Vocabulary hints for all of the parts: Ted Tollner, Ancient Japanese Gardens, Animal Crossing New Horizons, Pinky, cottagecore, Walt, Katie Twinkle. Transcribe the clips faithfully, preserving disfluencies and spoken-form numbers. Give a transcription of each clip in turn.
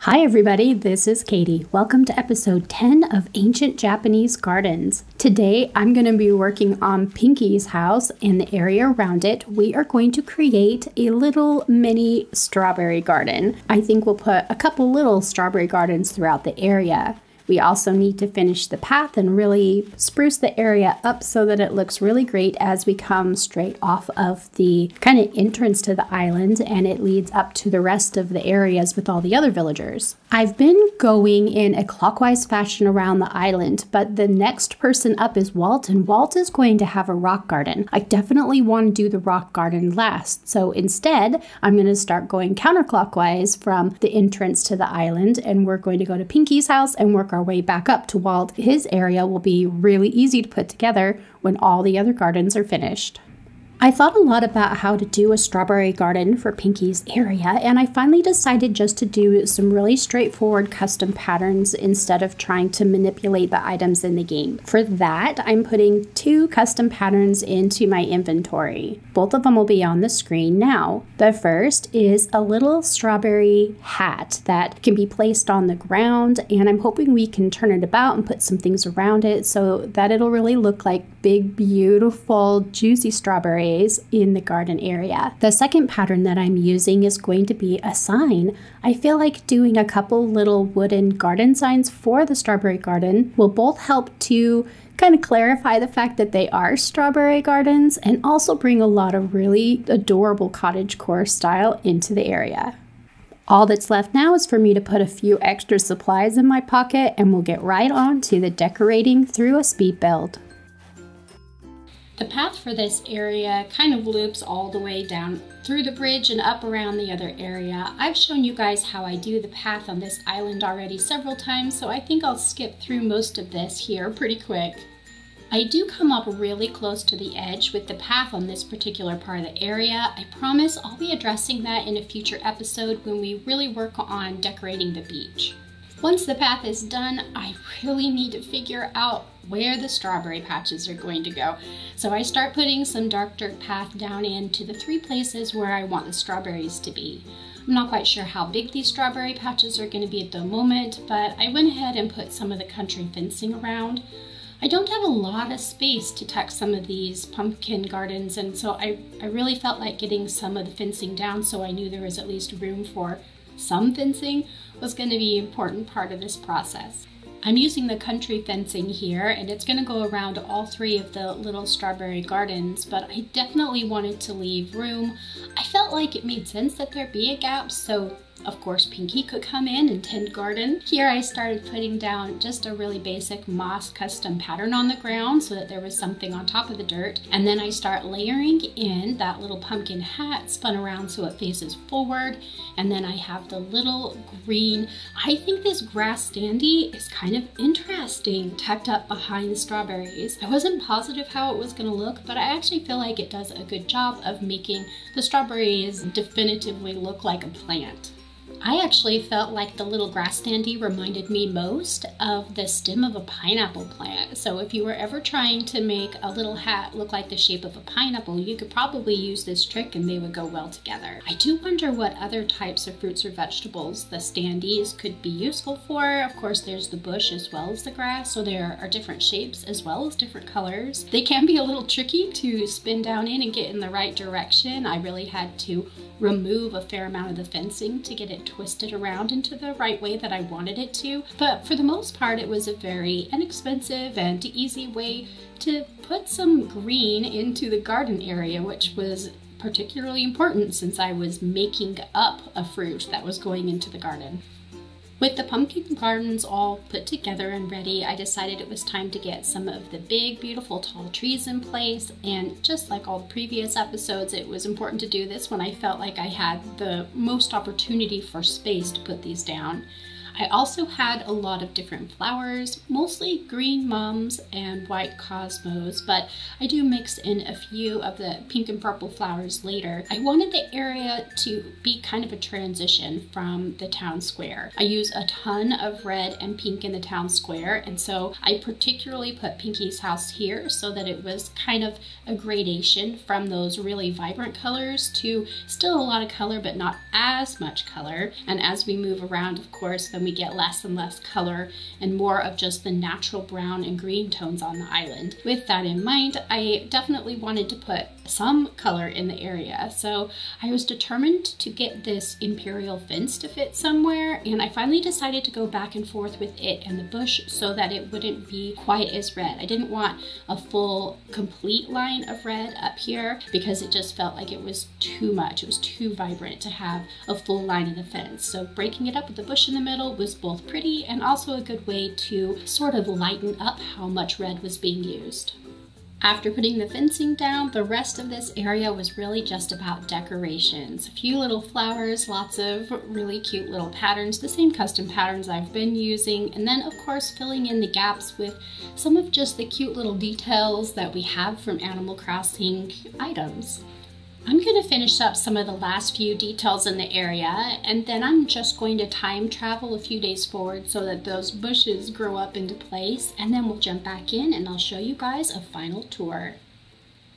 Hi everybody, this is Katie. Welcome to episode ten of Ancient Japanese Gardens. Today I'm going to be working on Pinky's house and the area around it. We are going to create a little mini strawberry garden. I think we'll put a couple little strawberry gardens throughout the area. We also need to finish the path and really spruce the area up so that it looks really great as we come straight off of the kind of entrance to the island and it leads up to the rest of the areas with all the other villagers. I've been going in a clockwise fashion around the island, but the next person up is Walt, and Walt is going to have a rock garden. I definitely want to do the rock garden last, so instead I'm going to start going counterclockwise from the entrance to the island, and we're going to go to Pinky's house and work our Our way back up to Walt. His area will be really easy to put together when all the other gardens are finished. I thought a lot about how to do a strawberry garden for Pinky's area, and I finally decided just to do some really straightforward custom patterns instead of trying to manipulate the items in the game. For that, I'm putting two custom patterns into my inventory. Both of them will be on the screen now. The first is a little strawberry hat that can be placed on the ground, and I'm hoping we can turn it about and put some things around it so that it'll really look like big, beautiful, juicy strawberries in the garden area. The second pattern that I'm using is going to be a sign. I feel like doing a couple little wooden garden signs for the strawberry garden will both help to kind of clarify the fact that they are strawberry gardens and also bring a lot of really adorable cottagecore style into the area. All that's left now is for me to put a few extra supplies in my pocket, and we'll get right on to the decorating through a speed build. The path for this area kind of loops all the way down through the bridge and up around the other area. I've shown you guys how I do the path on this island already several times, so I think I'll skip through most of this here pretty quick. I do come up really close to the edge with the path on this particular part of the area. I promise I'll be addressing that in a future episode when we really work on decorating the beach. Once the path is done, I really need to figure out where the strawberry patches are going to go. So I start putting some dark dirt path down into the three places where I want the strawberries to be. I'm not quite sure how big these strawberry patches are going to be at the moment, but I went ahead and put some of the country fencing around. I don't have a lot of space to tuck some of these pumpkin gardens, and so I, I really felt like getting some of the fencing down so I knew there was at least room for some fencing was going to be an important part of this process. I'm using the country fencing here, and it's going to go around all three of the little strawberry gardens, but I definitely wanted to leave room. I felt like it made sense that there be a gap, so of course Pinky could come in and tend garden. Here I started putting down just a really basic moss custom pattern on the ground so that there was something on top of the dirt, and then I start layering in that little pumpkin hat spun around so it faces forward, and then I have the little green. I think this grass standee is kind of interesting tucked up behind the strawberries. I wasn't positive how it was going to look, but I actually feel like it does a good job of making the strawberries definitively look like a plant. I actually felt like the little grass standee reminded me most of the stem of a pineapple plant. So if you were ever trying to make a little hat look like the shape of a pineapple, you could probably use this trick and they would go well together. I do wonder what other types of fruits or vegetables the standees could be useful for. Of course, there's the bush as well as the grass, so there are different shapes as well as different colors. They can be a little tricky to spin down in and get in the right direction. I really had to remove a fair amount of the fencing to get it twisted around into the right way that I wanted it to, but for the most part it was a very inexpensive and easy way to put some green into the garden area, which was particularly important since I was making up a fruit that was going into the garden. With the pumpkin gardens all put together and ready, I decided it was time to get some of the big, beautiful tall trees in place, and just like all the previous episodes, it was important to do this when I felt like I had the most opportunity for space to put these down. I also had a lot of different flowers, mostly green mums and white cosmos, but I do mix in a few of the pink and purple flowers later. I wanted the area to be kind of a transition from the town square. I use a ton of red and pink in the town square, and so I particularly put Pinky's house here so that it was kind of a gradation from those really vibrant colors to still a lot of color but not as much color. And as we move around, of course, then we get less and less color and more of just the natural brown and green tones on the island. With that in mind, I definitely wanted to put some color in the area, so I was determined to get this imperial fence to fit somewhere, and I finally decided to go back and forth with it and the bush so that it wouldn't be quite as red. I didn't want a full complete line of red up here because it just felt like it was too much. It was too vibrant to have a full line in the fence, so breaking it up with the bush in the middle was both pretty and also a good way to sort of lighten up how much red was being used. After putting the fencing down, the rest of this area was really just about decorations. A few little flowers, lots of really cute little patterns, the same custom patterns I've been using, and then of course filling in the gaps with some of just the cute little details that we have from Animal Crossing items. I'm going to finish up some of the last few details in the area, and then I'm just going to time travel a few days forward so that those bushes grow up into place, and then we'll jump back in and I'll show you guys a final tour.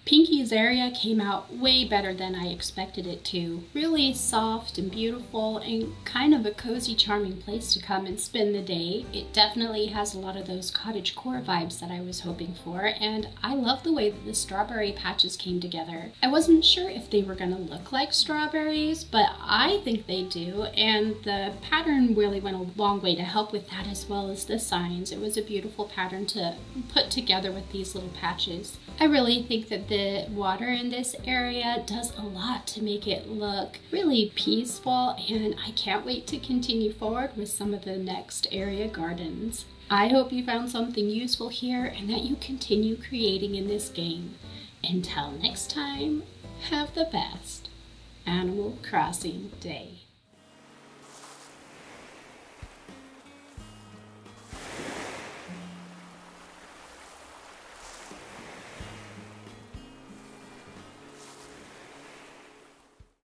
Pinky's area came out way better than I expected it to. Really soft and beautiful and kind of a cozy, charming place to come and spend the day. It definitely has a lot of those cottagecore vibes that I was hoping for, and I love the way that the strawberry patches came together. I wasn't sure if they were going to look like strawberries, but I think they do, and the pattern really went a long way to help with that, as well as the signs. It was a beautiful pattern to put together with these little patches. I really think that the water in this area does a lot to make it look really peaceful, and I can't wait to continue forward with some of the next area gardens. I hope you found something useful here and that you continue creating in this game. Until next time, have the best Animal Crossing day.